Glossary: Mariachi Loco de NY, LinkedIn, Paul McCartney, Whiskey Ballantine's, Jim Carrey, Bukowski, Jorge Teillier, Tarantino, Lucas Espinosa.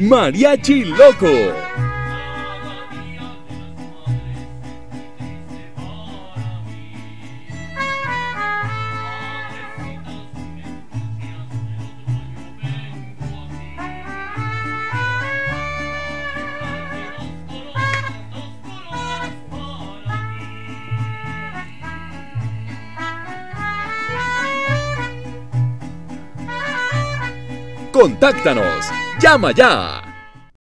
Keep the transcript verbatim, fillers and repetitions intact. Mariachi Loco. Contáctanos. Llama ya.